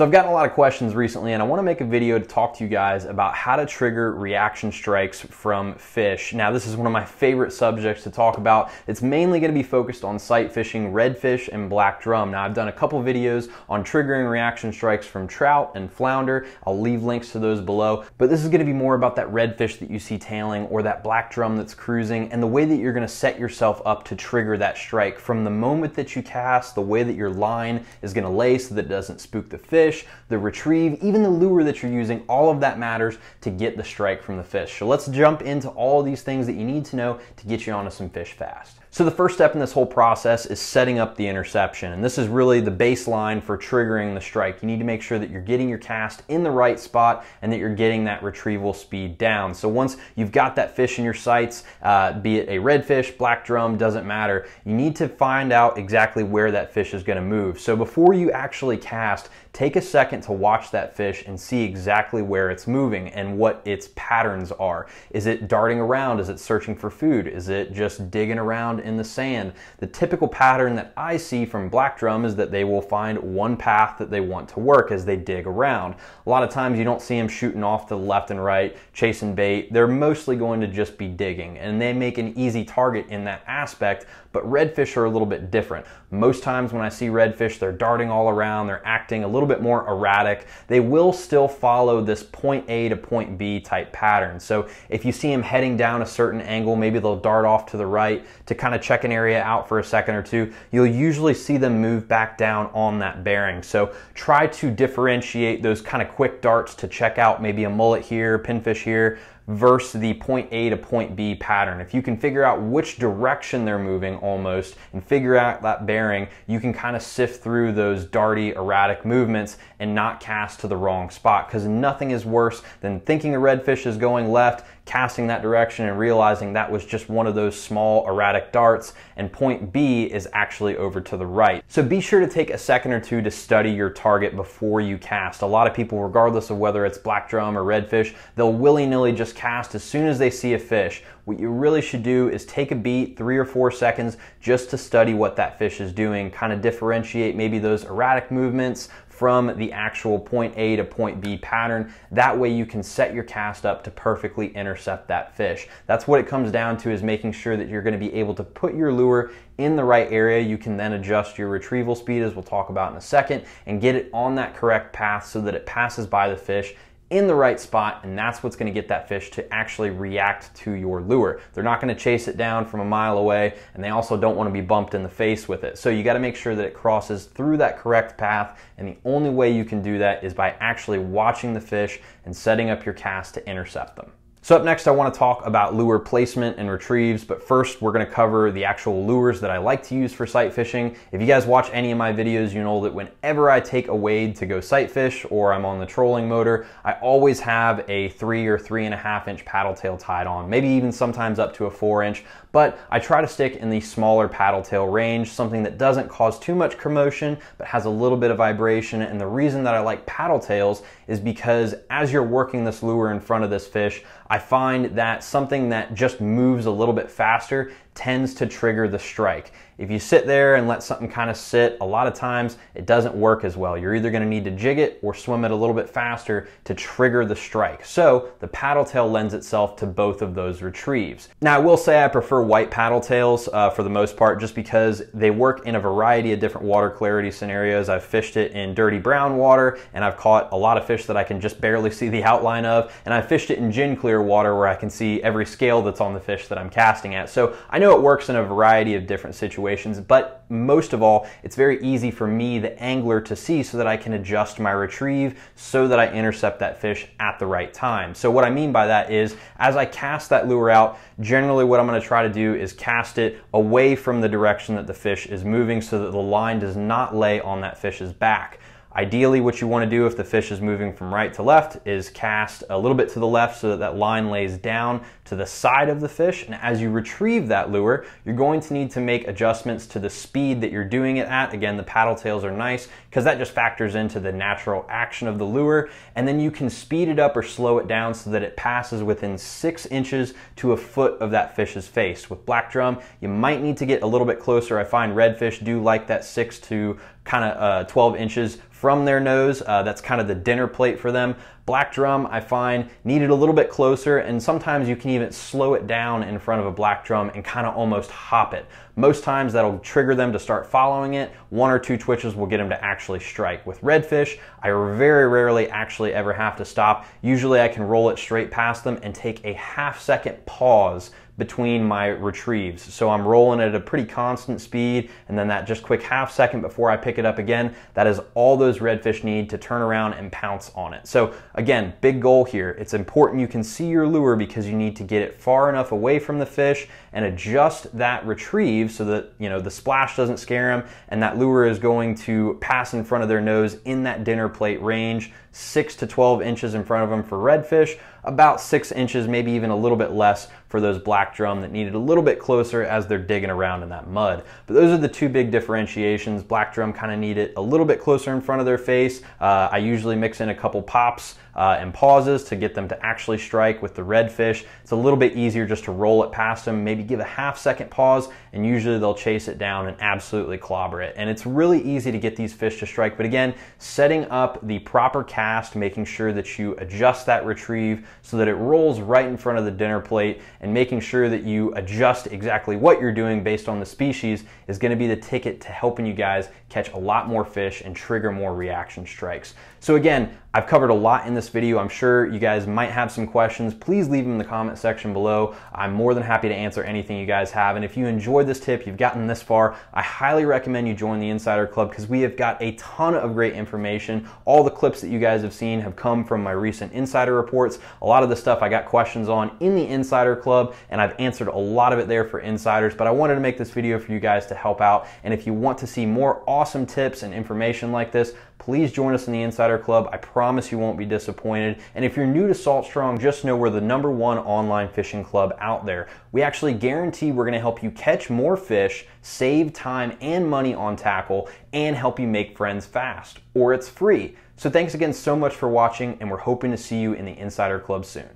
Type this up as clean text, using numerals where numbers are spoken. So I've gotten a lot of questions recently, and I want to make a video to talk to you guys about how to trigger reaction strikes from fish. Now, this is one of my favorite subjects to talk about. It's mainly going to be focused on sight fishing redfish and black drum. Now, I've done a couple videos on triggering reaction strikes from trout and flounder. I'll leave links to those below, but this is going to be more about that redfish that you see tailing or that black drum that's cruising, and the way that you're going to set yourself up to trigger that strike from the moment that you cast, the way that your line is going to lay so that it doesn't spook the fish, the retrieve, even the lure that you're using. All of that matters to get the strike from the fish. So let's jump into all these things that you need to know to get you onto some fish fast. So the first step in this whole process is setting up the interception, and this is really the baseline for triggering the strike. You need to make sure that you're getting your cast in the right spot and that you're getting that retrieval speed down. So once you've got that fish in your sights, be it a redfish, black drum, doesn't matter, you need to find out exactly where that fish is going to move. So before you actually cast, take a second to watch that fish and see exactly where it's moving and what its patterns are. Is it darting around? Is it searching for food? Is it just digging around in the sand? The typical pattern that I see from black drum is that they will find one path that they want to work as they dig around. A lot of times you don't see them shooting off to the left and right, chasing bait. They're mostly going to just be digging, and they make an easy target in that aspect, but redfish are a little bit different. Most times when I see redfish, they're darting all around, they're acting a little bit more erratic. They will still follow this point A to point B type pattern. So if you see them heading down a certain angle, maybe they'll dart off to the right to kind of check an area out for a second or two. You'll usually see them move back down on that bearing. So try to differentiate those kind of quick darts to check out maybe a mullet here, pinfish here, versus the point A to point B pattern. If you can figure out which direction they're moving almost and figure out that bearing, you can kind of sift through those darty, erratic movements and not cast to the wrong spot, because nothing is worse than thinking a redfish is going left, casting that direction and realizing that was just one of those small erratic darts and point B is actually over to the right. So be sure to take a second or two to study your target before you cast. A lot of people, regardless of whether it's black drum or redfish, they'll willy-nilly just cast as soon as they see a fish. What you really should do is take a beat, 3 or 4 seconds, just to study what that fish is doing, kind of differentiate maybe those erratic movements from the actual point A to point B pattern. That way you can set your cast up to perfectly intercept that fish. That's what it comes down to, is making sure that you're going to be able to put your lure in the right area. You can then adjust your retrieval speed, as we'll talk about in a second, and get it on that correct path so that it passes by the fish in the right spot, and that's what's going to get that fish to actually react to your lure. They're not going to chase it down from a mile away, and they also don't want to be bumped in the face with it. So you got to make sure that it crosses through that correct path, and the only way you can do that is by actually watching the fish and setting up your cast to intercept them. So up next, I want to talk about lure placement and retrieves, but first we're going to cover the actual lures that I like to use for sight fishing. If you guys watch any of my videos, you know that whenever I take a wade to go sight fish or I'm on the trolling motor, I always have a 3 or 3.5 inch paddle tail tied on, maybe even sometimes up to a 4 inch, but I try to stick in the smaller paddle tail range, something that doesn't cause too much commotion, but has a little bit of vibration. And the reason that I like paddle tails is because as you're working this lure in front of this fish, I find that something that just moves a little bit faster tends to trigger the strike. If you sit there and let something kind of sit, a lot of times it doesn't work as well. You're either going to need to jig it or swim it a little bit faster to trigger the strike. So the paddle tail lends itself to both of those retrieves. Now I will say I prefer white paddle tails for the most part, just because they work in a variety of different water clarity scenarios. I've fished it in dirty brown water, and I've caught a lot of fish that I can just barely see the outline of, and I've fished it in gin clear water where I can see every scale that's on the fish that I'm casting at. So I know it works in a variety of different situations, but most of all, it's very easy for me, the angler, to see so that I can adjust my retrieve so that I intercept that fish at the right time. So what I mean by that is, as I cast that lure out, generally what I'm going to try to do is cast it away from the direction that the fish is moving so that the line does not lay on that fish's back. Ideally, what you want to do if the fish is moving from right to left is cast a little bit to the left so that that line lays down to the side of the fish. And as you retrieve that lure, you're going to need to make adjustments to the speed that you're doing it at. Again, the paddle tails are nice because that just factors into the natural action of the lure. And then you can speed it up or slow it down so that it passes within 6 inches to a foot of that fish's face. With black drum, you might need to get a little bit closer. I find redfish do like that 6 to kind of 12 inches from their nose. That's kind of the dinner plate for them. Black drum, I find, need it a little bit closer, and sometimes you can even slow it down in front of a black drum and kind of almost hop it. Most times that'll trigger them to start following it. One or two twitches will get them to actually strike. With redfish, I very rarely actually ever have to stop. Usually I can roll it straight past them and take a half-second pause between my retrieves. So I'm rolling at a pretty constant speed, and then that just quick half second before I pick it up again, that is all those redfish need to turn around and pounce on it. So again, big goal here. It's important you can see your lure because you need to get it far enough away from the fish and adjust that retrieve so that, you know, the splash doesn't scare them and that lure is going to pass in front of their nose in that dinner plate range, 6 to 12 inches in front of them for redfish, about 6 inches, maybe even a little bit less for those black drum that needed a little bit closer as they're digging around in that mud. But those are the two big differentiations. Black drum kind of need it a little bit closer in front of their face. I usually mix in a couple pops and pauses to get them to actually strike. With the redfish, it's a little bit easier just to roll it past them, maybe give a half-second pause, and usually they'll chase it down and absolutely clobber it. And it's really easy to get these fish to strike, but again, setting up the proper cast, making sure that you adjust that retrieve so that it rolls right in front of the dinner plate, and making sure that you adjust exactly what you're doing based on the species is going to be the ticket to helping you guys catch a lot more fish and trigger more reaction strikes. So again, I've covered a lot in this video. I'm sure you guys might have some questions. Please leave them in the comment section below. I'm more than happy to answer anything you guys have. And if you enjoyed this tip, you've gotten this far, I highly recommend you join the Insider Club because we have got a ton of great information. All the clips that you guys have seen have come from my recent Insider reports. A lot of the stuff I got questions on in the Insider Club, and I've answered a lot of it there for insiders, but I wanted to make this video for you guys to help out. And if you want to see more awesome tips and information like this, please join us in the Insider Club. I promise you won't be disappointed. And if you're new to Salt Strong, just know we're the #1 online fishing club out there. We actually guarantee we're gonna help you catch more fish, save time and money on tackle, and help you make friends fast, or it's free. So thanks again so much for watching, and we're hoping to see you in the Insider Club soon.